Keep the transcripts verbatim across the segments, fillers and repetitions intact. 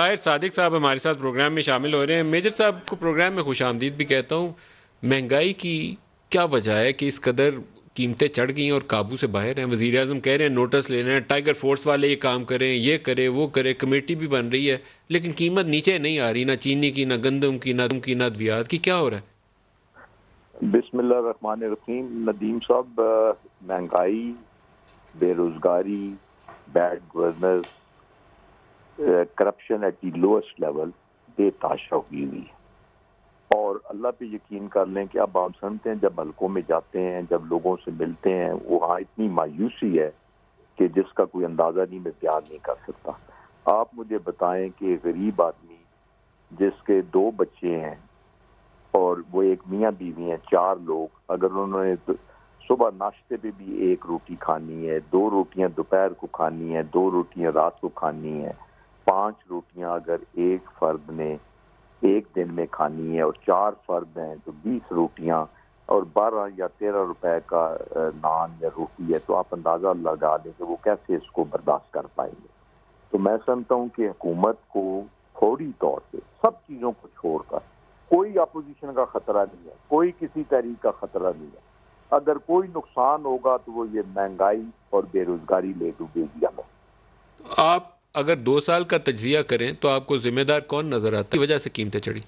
तहिर सादिक साहब हमारे साथ प्रोग्राम में शामिल हो रहे हैं। मेजर साहब को प्रोग्राम में खुश आमदीद भी कहता हूँ। महंगाई की क्या वजह है कि इस कदर कीमतें चढ़ गई और काबू से बाहर हैं? वज़ीर आज़म कह रहे हैं नोटिस लेना है, टाइगर फोर्स वाले ये काम करें, ये करें, वो करें, कमेटी भी बन रही है, लेकिन कीमत नीचे नहीं आ रही, ना चीनी की, ना गंदम की, ना दुम की, ना अद्वियात की। क्या हो रहा है? बिस्मिल्लाह रहमान रहीम। नदीम साहब, महंगाई, बेरोज़गारी, bad governance, corruption at the lowest level बेताशा हुई हुई है। और अल्लाह पे यकीन कर लें कि अब आप सुनते हैं, जब हलकों में जाते हैं, जब लोगों से मिलते हैं, वहाँ इतनी मायूसी है कि जिसका कोई अंदाज़ा नहीं, मैं प्यार नहीं कर सकता। आप मुझे बताएं कि गरीब आदमी जिसके दो बच्चे हैं और वो एक मियाँ बीवी हैं, चार लोग, अगर उन्होंने तो सुबह नाश्ते पे भी एक रोटी खानी है, दो रोटियाँ दोपहर को खानी है, दो रोटियाँ रात को खानी है, पाँच रोटियाँ अगर एक फर्द ने एक दिन में खानी है और चार फर्द हैं तो बीस रोटियां और बारह या तेरह रुपए का नान या रोटी है, तो आप अंदाज़ा लगा दें कि वो कैसे इसको बर्दाश्त कर पाएंगे। तो मैं समझता हूँ कि हुकूमत को फौरी तौर पे सब चीज़ों को छोड़कर, कोई अपोजिशन का ख़तरा नहीं है, कोई किसी तहरीक का ख़तरा नहीं है, अगर कोई नुकसान होगा तो वो ये महंगाई और बेरोज़गारी ले डूबेगी हमें। आप अगर दो साल का तज्जिया करें तो आपको जिम्मेदार कौन नजर आता है? की वजह से कीमतें चढ़ी।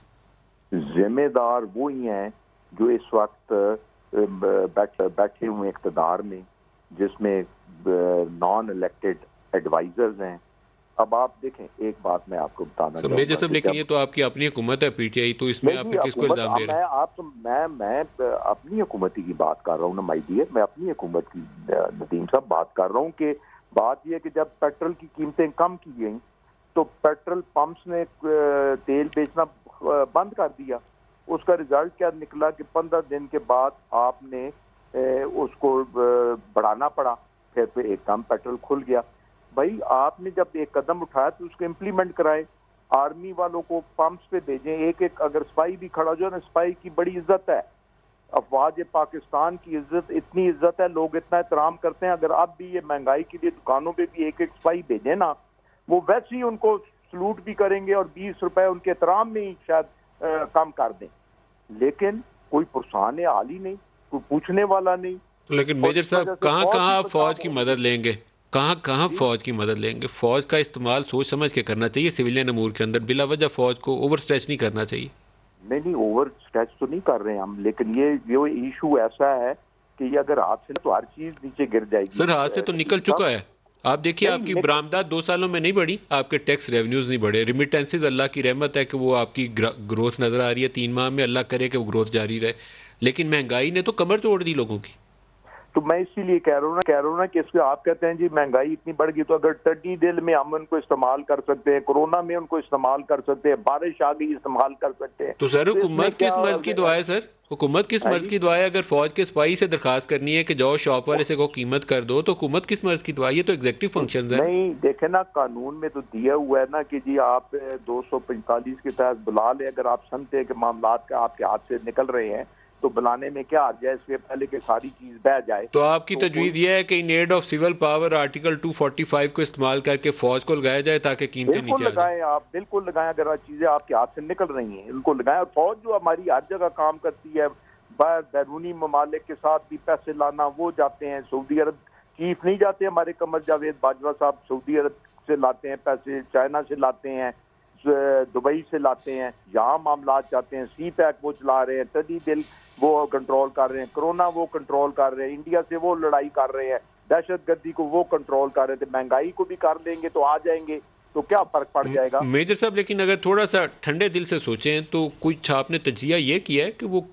जिम्मेदार वो ही हैं जो इस वक्त बैठ, बैठे हुए इकतदार में, जिसमें नॉन इलेक्टेड एडवाइजर्स हैं। अब आप देखें, एक बात मैं आपको बताना चाहूँगा। मेजर साहब, लेकिन ये तो आपकी अपनी हुकूमत है, पीटीआई, तो इसमें आप किसको इल्जाम दे रहे हैं? आप तो मैं मैं अपनी हुकूमत की बात कर रहा हूँ ना माय डियर, मैं अपनी हुकूमत की नदीम साहब बात कर रहा हूँ कि बात यह है कि जब पेट्रोल की कीमतें कम की गई तो पेट्रोल पंप्स ने तेल बेचना बंद कर दिया। उसका रिजल्ट क्या निकला कि पंद्रह दिन के बाद आपने उसको बढ़ाना पड़ा, फिर तो एकदम पेट्रोल खुल गया। भाई, आपने जब एक कदम उठाया तो उसको इम्प्लीमेंट कराए, आर्मी वालों को पंप्स पे भेजें, एक एक अगर सिपाही भी खड़ा जो है ना, सिपाही की बड़ी इज्जत है, अफवाज पाकिस्तान की इज्जत, इतनी इज्जत है, लोग इतना एहतराम करते हैं। अगर आप भी ये महंगाई के लिए दुकानों पे भी एक एक सिपाही भेजें ना, वो वैसे ही उनको सलूट भी करेंगे और बीस रुपए उनके एहतराम में ही शायद आ, कम कर दें, लेकिन कोई पुरसान आली नहीं, कोई पूछने वाला नहीं। लेकिन मेजर साहब, कहाँ कहाँ आप फौज की मदद लेंगे? कहाँ कहाँ फौज की मदद लेंगे? फौज का इस्तेमाल सोच समझ के करना चाहिए सिविलियन अमूर के अंदर, बिला वजह फौज को ओवर स्ट्रेच नहीं करना चाहिए। नहीं नहीं, ओवर स्ट्रेच तो नहीं कर रहे हैं हम, लेकिन ये ये इशू ऐसा है कि ये अगर हाथ से तो हर चीज नीचे गिर जाएगी। सर, हाथ से तो निकल चुका है। आप देखिए, आपकी बरामदात दो सालों में नहीं बढ़ी, आपके टैक्स रेवेन्यूज नहीं बढ़े, रिमिटेंसेज अल्लाह की रहमत है कि वो आपकी ग्रोथ नजर आ रही है तीन माह में, अल्लाह करे कि वो ग्रोथ जारी रहे, लेकिन महंगाई ने तो कमर तोड़ दी लोगों की। तो मैं इसीलिए कह रहा हूँ ना कह रहा हूँ ना कि इसको आप कहते हैं जी महंगाई इतनी बढ़ गई, तो अगर टड्डी दिल में हम उनको इस्तेमाल कर सकते हैं, कोरोना में उनको इस्तेमाल कर सकते हैं, बारिश आ गई इस्तेमाल कर सकते हैं, तो सर हुकूमत किस मर्ज की दुआ है? सर, हुकूमत किस मर्ज की दुआ है? अगर फौज के सिपाही से दरखास्त करनी है कि जाओ शॉप वाले से को कीमत कर दो, तो हुकूमत किस मर्ज की दुआ? ये तो एग्जेक्टिव फंक्शन है। नहीं देखे ना, कानून में तो दिया हुआ है ना कि जी आप दो सौ पैंतालीस के तहत बुला ले, अगर आप समझते हैं कि मामला आपके हाथ से निकल रहे हैं तो बुलाने में क्या आ जाए, इससे पहले कि सारी चीज बह जाए। तो आपकी तो तजवीज़ यह है कि in aid of civil power article दो सौ पैंतालीस को इस्तेमाल करके फौज को लगाया जाए ताकि कीमतें नीचे आ जाए। आप बिल्कुल लगाएं, अगर चीजें आपके हाथ से निकल रही हैं उनको लगाएं। और फौज जो हमारी हर जगह काम करती है, बाहर बैरूनी ममालिक के साथ भी पैसे लाना, वो जाते हैं सऊदी अरब, चीफ नहीं जाते हमारे कमर जावेद बाजवा साहब, सऊदी अरब से लाते हैं पैसे, चाइना से लाते हैं, दुबई से लाते हैं, यहाँ मामला जाते हैं, सी पैक वो चला रहे हैं, तदी दिल वो कंट्रोल कर रहे हैं, कोरोना वो कंट्रोल कर रहे हैं, इंडिया से वो लड़ाई कर रहे हैं, दहशतगर्दी को वो कंट्रोल कर रहे थे, महंगाई को भी कर लेंगे तो आ जाएंगे, तो क्या फर्क पड़ जाएगा? मेजर साहब, लेकिन अगर थोड़ा सा ठंडे दिल से सोचें तो कुछ आपने तजिया ये किया है कि वो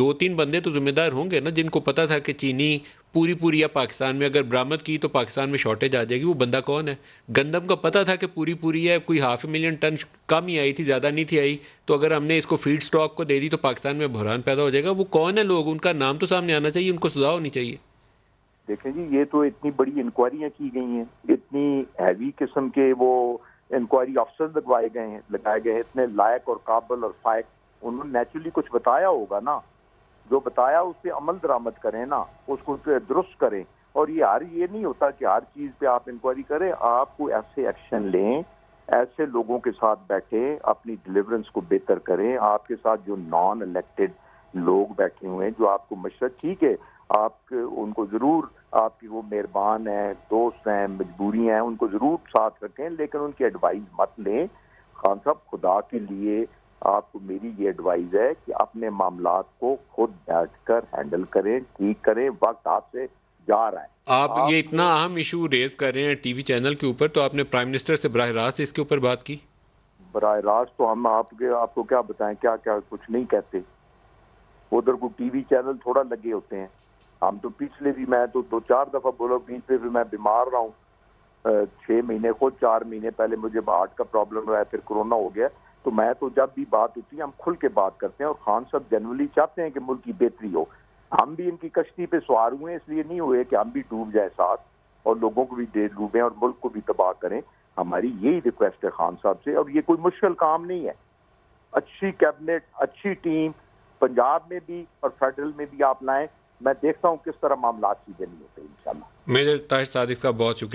दो तीन बंदे तो जिम्मेदार होंगे ना, जिनको पता था कि चीनी पूरी पूरी या पाकिस्तान में अगर बरामद की तो पाकिस्तान में शॉर्टेज आ जाएगी, वो बंदा कौन है? गंदम का पता था कि पूरी पूरी है, कोई हाफ मिलियन टन कम ही आई थी, ज़्यादा नहीं थी आई, तो अगर हमने इसको फीड स्टॉक को दे दी तो पाकिस्तान में बहरान पैदा हो जाएगा। वो कौन है लोग? उनका नाम तो सामने आना चाहिए, उनको सजा होनी चाहिए। देखें जी, ये तो इतनी बड़ी इंक्वायरियाँ की गई हैं, इतनी हैवी किस्म के वो इंक्वायरी ऑफिसर लगवाए गए हैं लगाए गए हैं इतने लायक और काबिल और फायक, उन्होंने नेचुरली कुछ बताया होगा ना, जो बताया उस पर अमल दरामद करें ना, उसको दुरुस्त करें। और ये हर ये नहीं होता कि हर चीज़ पे आप इंक्वायरी करें, आपको ऐसे एक्शन लें, ऐसे लोगों के साथ बैठें, अपनी डिलीवरेंस को बेहतर करें। आपके साथ जो नॉन इलेक्टेड लोग बैठे हुए हैं, जो आपको मशवरा, ठीक है, आप उनको ज़रूर, आपकी वो मेहरबान हैं, दोस्त हैं, मजबूरियाँ हैं, उनको ज़रूर साथ रखें, लेकिन उनकी एडवाइस मत लें। खान साहब, खुदा के लिए आपको मेरी ये एडवाइस है कि अपने मामलात को खुद बैठकर हैंडल करें, ठीक करें। वक्त आपसे जा रहा है। आप, आप ये इतना अहम इशू रेज कर रहे हैं टीवी चैनल के ऊपर, तो आपने प्राइम मिनिस्टर से बराह रास्त इसके ऊपर बात की? बराह रास्त तो हम आपके आपको क्या बताएं, क्या क्या कुछ नहीं कहते। उधर को टीवी चैनल थोड़ा लगे होते हैं। हम तो पिछले भी, मैं तो दो चार दफ़ा बोला, बीच में भी मैं बीमार रहा हूँ छः महीने को, चार महीने पहले मुझे हार्ट का प्रॉब्लम रहा है, फिर कोरोना हो गया। तो मैं तो जब भी बात होती है हम खुल के बात करते हैं, और खान साहब जनरली चाहते हैं कि मुल्क की बेहतरी हो। हम भी इनकी कश्ती पे सवार हुए, इसलिए नहीं हुए कि हम भी डूब जाए साथ, और लोगों को भी दे डूबें और मुल्क को भी तबाह करें। हमारी यही रिक्वेस्ट है खान साहब से, और ये कोई मुश्किल काम नहीं है। अच्छी कैबिनेट, अच्छी टीम पंजाब में भी और फेडरल में भी आप लाएं। मैं देखता हूँ किस तरह मामला सीधे नहीं होते। इंशाल्लाह। मेजर तहिर सादिक का बहुत शुक्रिया।